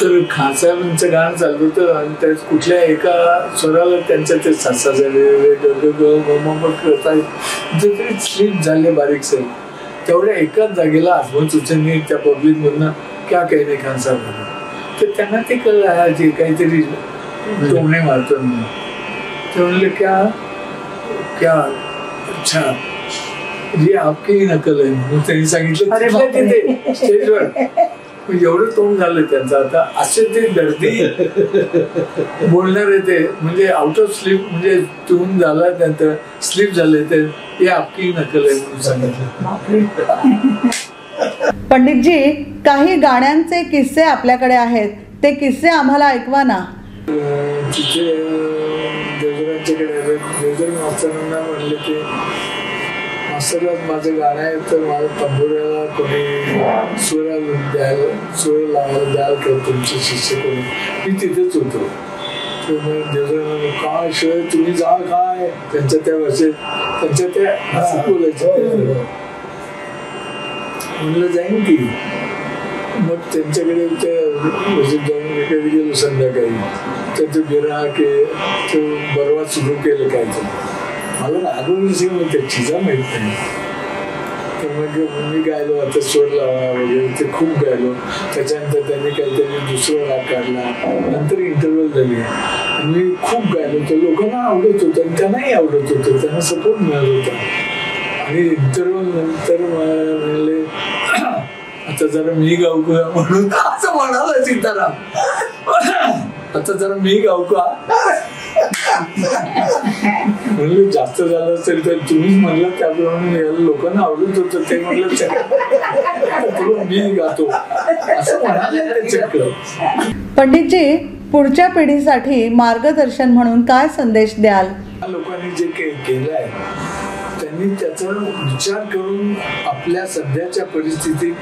तर खानसाहेबांचं गाणं चाललं होतं आणि त्या कुठल्या एका स्वराला त्यांच्या ते सासा झाले स्लीप झाले बारीकसे. तेवढ्या एकाच जागेला आजमन सुसेननी त्या पब्लिकमधनं क्या काही नाही खानसाहेब तर त्यांना ते कळलं जे काहीतरी टोमणे मारतो म्हणून. ते म्हणले क्या क्या अच्छा जी आपली नकल आहे म्हणून त्यांनी सांगितलं स्टेजवर. एवढं तोंड झालं त्यांचं आता असे ते दर्दी बोलणारे ते म्हणजे आउट ऑफ स्लीप म्हणजे टोन झाला त्यानंतर स्लीप झाले ते हे आपली नकल आहे म्हणून सांगितलं. पंडितजी काही गाण्यांचे किस्से आपल्याकडे आहेत ते किस्से आम्हाला ऐकवा ना. तिथे देवधरांच्याकडे देवधर मास्तरांना म्हणले की मास्तरला माझं गाणं आहे तर माझ्या तंबोऱ्याला कोणी सुरा द्यायला सुर लावायला द्याल का तुमचे शिष्य कोणी. मी तिथेच होतो. देवधरांना काय शिवाय तुम्ही जा काय त्यांच्या त्या भाषेत त्यांच्या त्या बोलायचं म्हणलं जाईन की मग त्यांच्याकडे त्या जाऊन गेलो संध्याकाळी तर तो गिराक तो बरवाद सुरू केलं काय तर मला आगोविषयी मग त्याची जा माहीत नाही. तर मग मी गायलो आता स्वर लावा वगैरे ते खूप गायलो. त्याच्यानंतर त्यांनी काहीतरी दुसरा राग काढला नंतर इंटरव्हल झाली मी खूप गायलो तर लोकांना आवडत होतं आणि त्यांनाही आवडत होतं त्यांना सपोर्ट मिळत होता. आणि इंटरव्हल नंतर मला म्हणले आता जरा मी गाऊ का म्हणून असं म्हणाला सीताराम आता जरा मी गाऊ का म्हणलं जास्त झालं असेल तर तुम्हीच म्हणलं त्याप्रमाणे लोकांना आवडत होतं ते म्हणलं चक्र मी गातो असं म्हणाले चक्र. पंडितजी पुढच्या पिढीसाठी मार्गदर्शन म्हणून काय संदेश द्याल? लोकांनी जे काही केलंय त्यांनी त्याचा विचार करून आपल्या सध्याच्या परिस्थितीत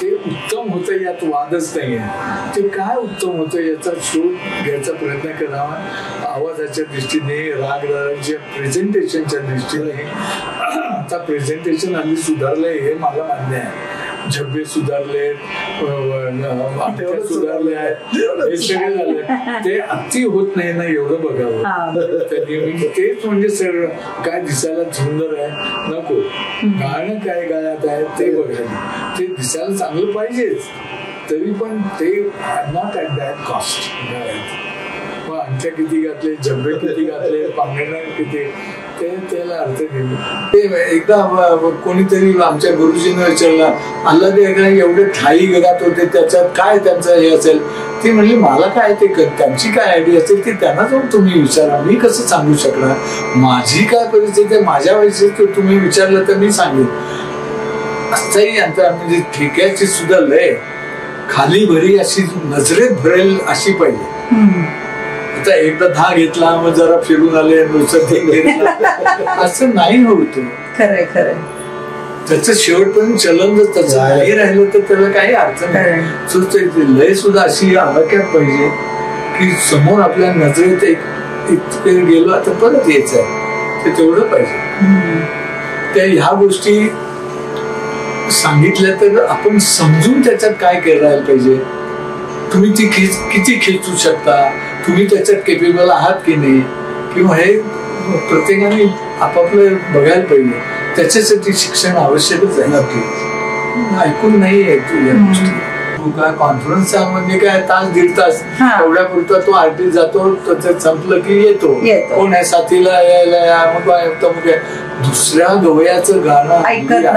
ते उत्तम होतं यात वादच नाही आहे. ते काय उत्तम होतं याचा शोध घ्यायचा प्रयत्न करावा. आवाजाच्या दृष्टीने रागरागांच्या प्रेझेंटेशनच्या दृष्टीने आता प्रेझेंटेशन आम्ही सुधारलं आहे हे मला मान्य आहे. झब्बे सुधारले, आमच्या सुधारल्या, हे सगळं झालं. ते अति होत नाही ना एवढं बघावं. तर तेच म्हणजे सर काय दिसायला सुंदर आहे नको, गाणं काय गायत आहे ते बघायला, ते दिसायला चांगलं पाहिजेच, तरी पण ते नॉट ॲट दॅट कॉस्ट. मग अंगठ्या किती घातले, झब्बे किती घातले, पांघरणा किती, ते त्याला अर्थ दिले. ते एकदा कोणीतरी आमच्या गुरुजींना विचारला, अल्लादे एवढे ठाई गात होते, त्याच्यात काय त्यांचं हे असेल? ते म्हणले मला काय, ते त्यांची काय आयडिया असेल ते त्यांना जाऊन तुम्ही विचारा, मी कसं सांगू शकणार? माझी काय परिस्थिती, माझ्या परिस्थिती तुम्ही विचारलं तर मी सांगेन. असंही अंतर म्हणजे ठेक्याची सुद्धा लय खाली भरी अशी नजरेत भरेल अशी पाहिजे. आता एकदा धा घेतला, मग जरा फिरून आले, असं नाही होत. खरंय खरंय. त्याचं शेवटपर्यंत चलन जर जाहीर राहिलं तर त्याला काही अर्थ नाही. लय सुद्धा अशी आवाक्यात पाहिजे की समोर आपल्या नजरेत एक इतके गेलो आता परत यायचं आहे, ते तेवढं पाहिजे. त्या ह्या गोष्टी सांगितल्या तर आपण समजून त्याच्यात काय करायला पाहिजे. तुम्ही ती खेच किती खेचू शकता, तुम्ही त्याच्यात केपेबल आहात की नाही, किंवा हे प्रत्येकाने आपापलं बघायला पाहिजे. त्याच्यासाठी शिक्षण आवश्यकच आहे नक्की. ऐकून नाही आहे तुझ्या गोष्टी का कॉन्फरन्सचा म्हणजे काय तास दीड तास एवढ्या पुरता तो आर्टिस्ट जातो, त्याच्यात संपलं की येतो, कोण आहे साथीला यायला या. दुसऱ्या गवयाचं गाणं ऐकत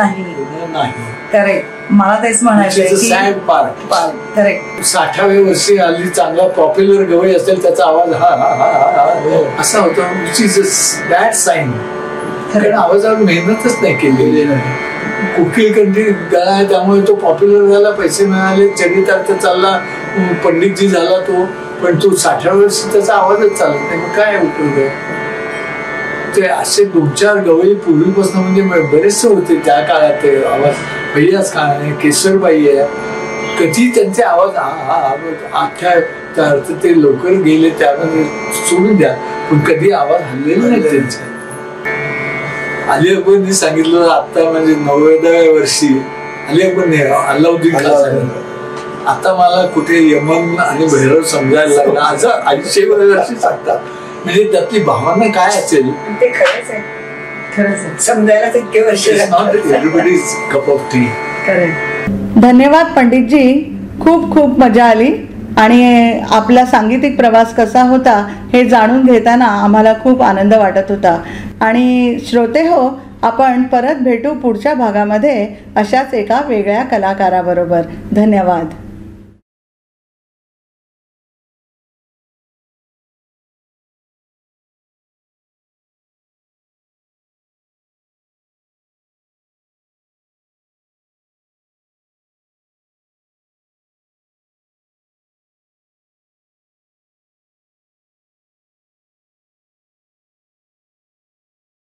नाही. करेक्ट. मला तेच म्हणायचं, साठाव्या वर्षी आली चांगला पॉप्युलर गवई असेल त्याचा आवाज हा हा हा असा होता, विच इज दॅट साईन. कारण आवाजावर मेहनतच नाही केलेली नाही. कोकीळ कंठी गळा आहे त्यामुळे तो पॉप्युलर झाला, पैसे मिळाले, चरितार्थ चालला, पंडितजी झाला तो, पण तो साठाव्या वर्षी त्याचा आवाजच चालत नाही, मग काय उपयोग आहे? ते असे दोन चार गवई पूर्वीपासून म्हणजे बरेचसे होते त्या काळात. ते आवाज भैयाच काळाने केसरबाई आहे, कधी त्यांचे आवाज आख्या ते लवकर गेले त्यामध्ये सोडून द्या, पण कधी आवाज हल्लेला नाही त्यांचे. अली अकबरनी सांगितलं आता म्हणजे नव्वदाव्या वर्षी अली अकबरने अल्लाउद्दीन खान, आता मला कुठे यमन आणि भैरव समजायला लागला असं अडीचशेव्या वर्षी सांगतात. म्हणजे त्यातली भावना काय असेल ते खरंच आहे. धन्यवाद पंडितजी, खूप खूप मजा आली आणि आपला सांगीतिक प्रवास कसा होता हे जाणून घेताना आम्हाला खूप आनंद वाटत होता. आणि श्रोते हो, आपण परत भेटू पुढच्या भागामध्ये अशाच एका वेगळ्या कलाकाराबरोबर. धन्यवाद.